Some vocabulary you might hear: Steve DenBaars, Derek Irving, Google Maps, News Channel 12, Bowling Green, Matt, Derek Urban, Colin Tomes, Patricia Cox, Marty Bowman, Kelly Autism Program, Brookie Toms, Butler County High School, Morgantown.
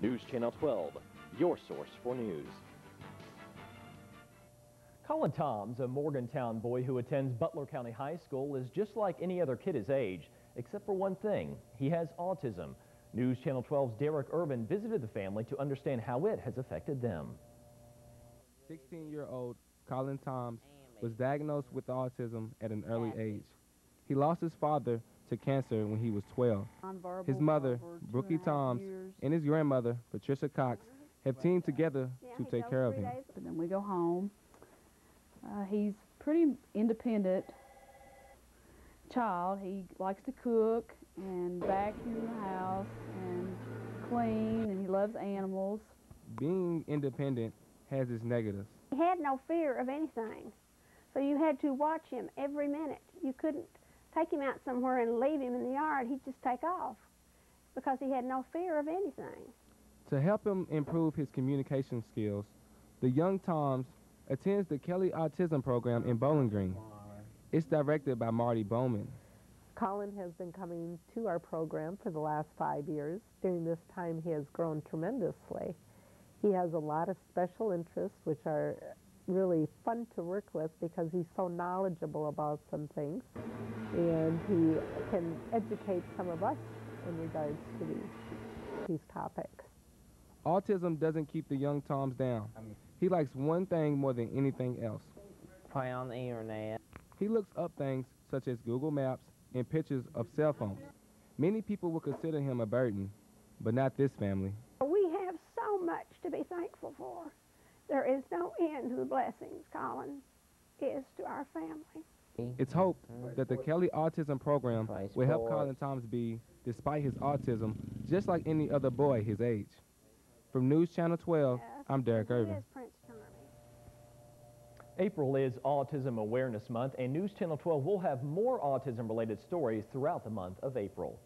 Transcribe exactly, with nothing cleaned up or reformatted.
News Channel twelve, your source for news. Colin Tomes, a Morgantown boy who attends Butler County High School, is just like any other kid his age, except for one thing. He has autism. News Channel twelve's Derek Urban visited the family to understand how it has affected them. sixteen-year-old Colin Tomes was diagnosed with autism at an early age. He lost his father to cancer when he was twelve. His mother, Brookie Toms, and his grandmother, Patricia Cox, have teamed together to take care of him. And then we go home. Uh, he's pretty independent child. He likes to cook and vacuum the house and clean, and he loves animals. Being independent has its negatives. He had no fear of anything, so you had to watch him every minute. You couldn't take him out somewhere and leave him in the yard. He'd just take off because he had no fear of anything. To help him improve his communication skills, the young Toms attends the Kelly Autism Program in Bowling Green. It's directed by Marty Bowman. Colin has been coming to our program for the last five years. During this time, he has grown tremendously. He has a lot of special interests, which are really fun to work with because he's so knowledgeable about some things, and he can educate some of us in regards to these, these topics. Autism doesn't keep the young Toms down. He likes one thing more than anything else. Play on the internet. He looks up things such as Google Maps and pictures of cell phones. Many people will consider him a burden, but not this family. We have so much to be thankful for. There is no end to the blessings Colin is to our family. It's hoped that the Kelly Autism Program will help Colin Tomes be, despite his autism, just like any other boy his age. From News Channel twelve, I'm Derek Irving. April is Autism Awareness Month, and News Channel twelve will have more autism-related stories throughout the month of April.